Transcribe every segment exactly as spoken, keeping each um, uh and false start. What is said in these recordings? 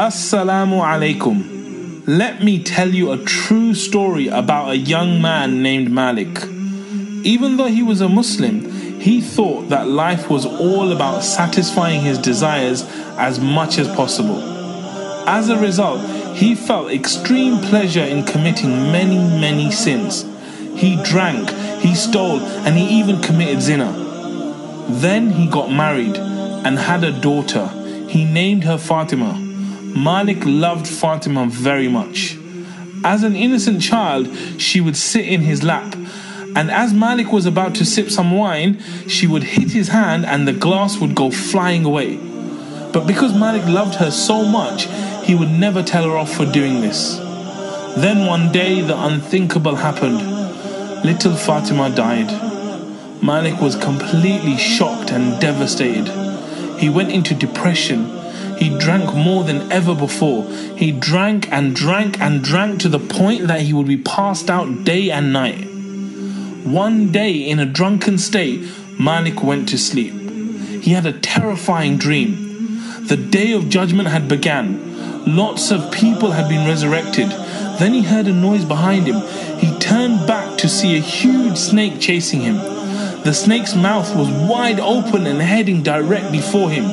Assalamu alaikum. Let me tell you a true story about a young man named Malik. Even though he was a Muslim, he thought that life was all about satisfying his desires as much as possible. As a result, he felt extreme pleasure in committing many, many sins. He drank, he stole, and he even committed zina. Then he got married and had a daughter. He named her Fatima. Malik loved Fatima very much. As an innocent child, she would sit in his lap, and as Malik was about to sip some wine, she would hit his hand and the glass would go flying away. But because Malik loved her so much, he would never tell her off for doing this. Then one day the unthinkable happened. Little Fatima died. Malik was completely shocked and devastated. He went into depression. He drank more than ever before. He drank and drank and drank to the point that he would be passed out day and night. One day, in a drunken state, Malik went to sleep. He had a terrifying dream. The day of judgment had begun. Lots of people had been resurrected. Then he heard a noise behind him. He turned back to see a huge snake chasing him. The snake's mouth was wide open and heading directly for him.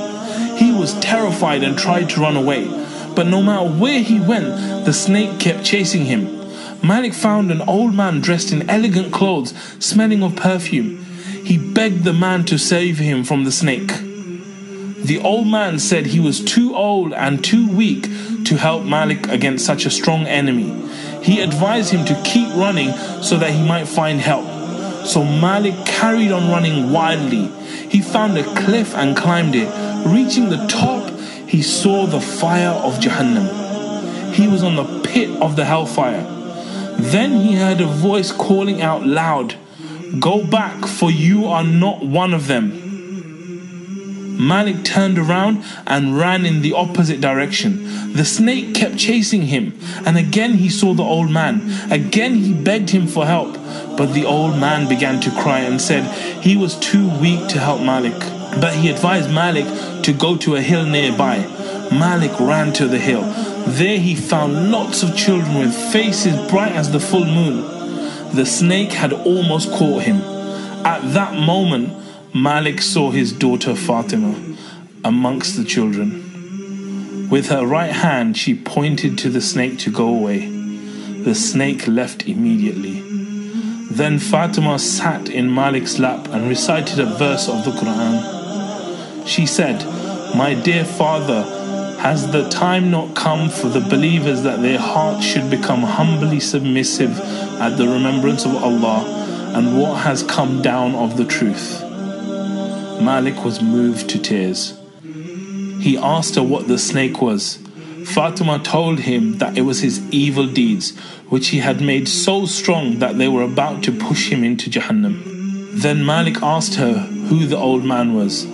He was terrified and tried to run away, but no matter where he went, the snake kept chasing him. Malik found an old man dressed in elegant clothes, smelling of perfume. He begged the man to save him from the snake. The old man said he was too old and too weak to help Malik against such a strong enemy. He advised him to keep running so that he might find help. So Malik carried on running wildly. He found a cliff and climbed it. Reaching the top, he saw the fire of Jahannam. He was on the pit of the hellfire. Then he heard a voice calling out loud, "Go back, for you are not one of them." Malik turned around and ran in the opposite direction. The snake kept chasing him, and again he saw the old man. Again he begged him for help. But the old man began to cry and said he was too weak to help Malik. But he advised Malik to go to a hill nearby. Malik ran to the hill. There he found lots of children with faces bright as the full moon. The snake had almost caught him. At that moment, Malik saw his daughter Fatima amongst the children. With her right hand, she pointed to the snake to go away. The snake left immediately. Then Fatima sat in Malik's lap and recited a verse of the Quran. She said, "My dear father, has the time not come for the believers that their hearts should become humbly submissive at the remembrance of Allah and what has come down of the truth?" Malik was moved to tears. He asked her what the snake was. Fatima told him that it was his evil deeds, which he had made so strong that they were about to push him into Jahannam. Then Malik asked her who the old man was.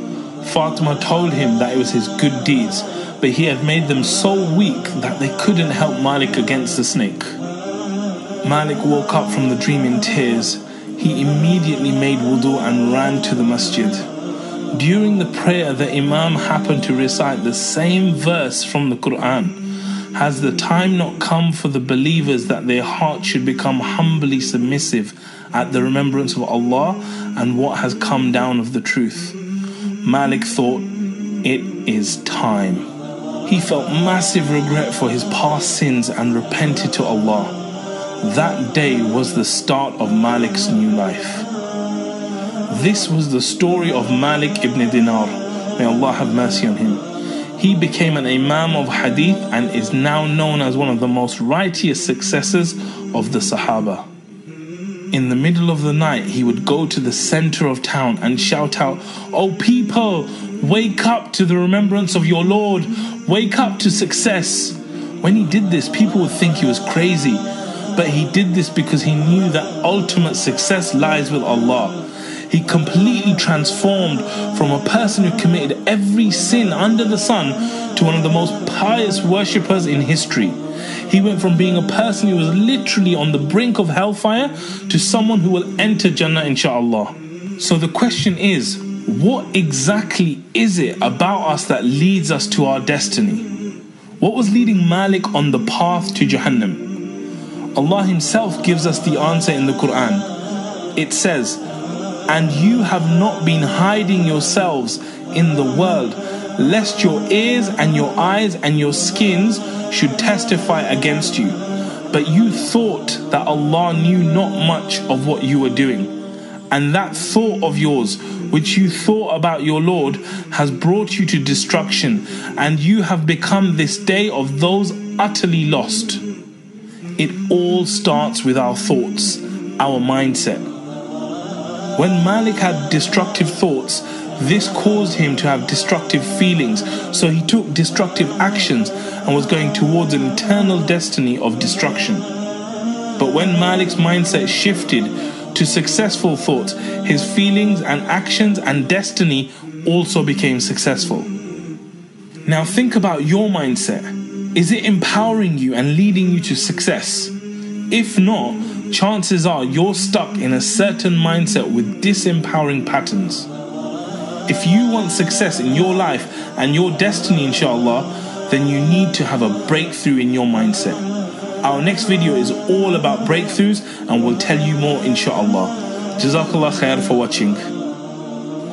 Fatima told him that it was his good deeds, but he had made them so weak that they couldn't help Malik against the snake. Malik woke up from the dream in tears. He immediately made wudu and ran to the masjid. During the prayer, the Imam happened to recite the same verse from the Quran. "Has the time not come for the believers that their hearts should become humbly submissive at the remembrance of Allah and what has come down of the truth?" Malik thought, "It is time." He felt massive regret for his past sins and repented to Allah. That day was the start of Malik's new life. This was the story of Malik ibn Dinar. May Allah have mercy on him. He became an Imam of Hadith and is now known as one of the most righteous successors of the Sahaba. In the middle of the night, he would go to the center of town and shout out, "Oh people, wake up to the remembrance of your Lord. Wake up to success." When he did this, people would think he was crazy. But he did this because he knew that ultimate success lies with Allah. He completely transformed from a person who committed every sin under the sun to one of the most pious worshippers in history. He went from being a person who was literally on the brink of hellfire to someone who will enter Jannah, insha'Allah. So the question is, what exactly is it about us that leads us to our destiny? What was leading Malik on the path to Jahannam? Allah himself gives us the answer in the Quran. It says, "And you have not been hiding yourselves in the world, lest your ears and your eyes and your skins should testify against you. But you thought that Allah knew not much of what you were doing. And that thought of yours, which you thought about your Lord, has brought you to destruction, and you have become this day of those utterly lost." It all starts with our thoughts, our mindset. When Malik had destructive thoughts, this caused him to have destructive feelings, so he took destructive actions and was going towards an eternal destiny of destruction. But when Malik's mindset shifted to successful thoughts, his feelings and actions and destiny also became successful. Now think about your mindset. Is it empowering you and leading you to success? If not, chances are you're stuck in a certain mindset with disempowering patterns. If you want success in your life and your destiny, insha'Allah, then you need to have a breakthrough in your mindset. Our next video is all about breakthroughs and we'll tell you more insha'Allah. Jazakallah khair for watching.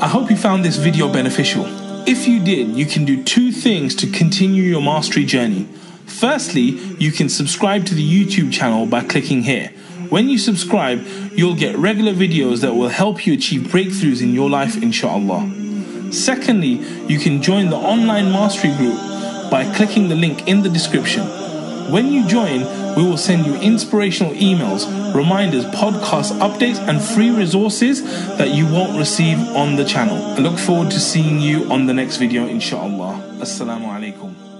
I hope you found this video beneficial. If you did, you can do two things to continue your mastery journey. Firstly, you can subscribe to the YouTube channel by clicking here. When you subscribe, you'll get regular videos that will help you achieve breakthroughs in your life insha'Allah. Secondly, you can join the online mastery group by clicking the link in the description. When you join, we will send you inspirational emails, reminders, podcast updates, and free resources that you won't receive on the channel. I look forward to seeing you on the next video, insha'Allah. Assalamu alaikum.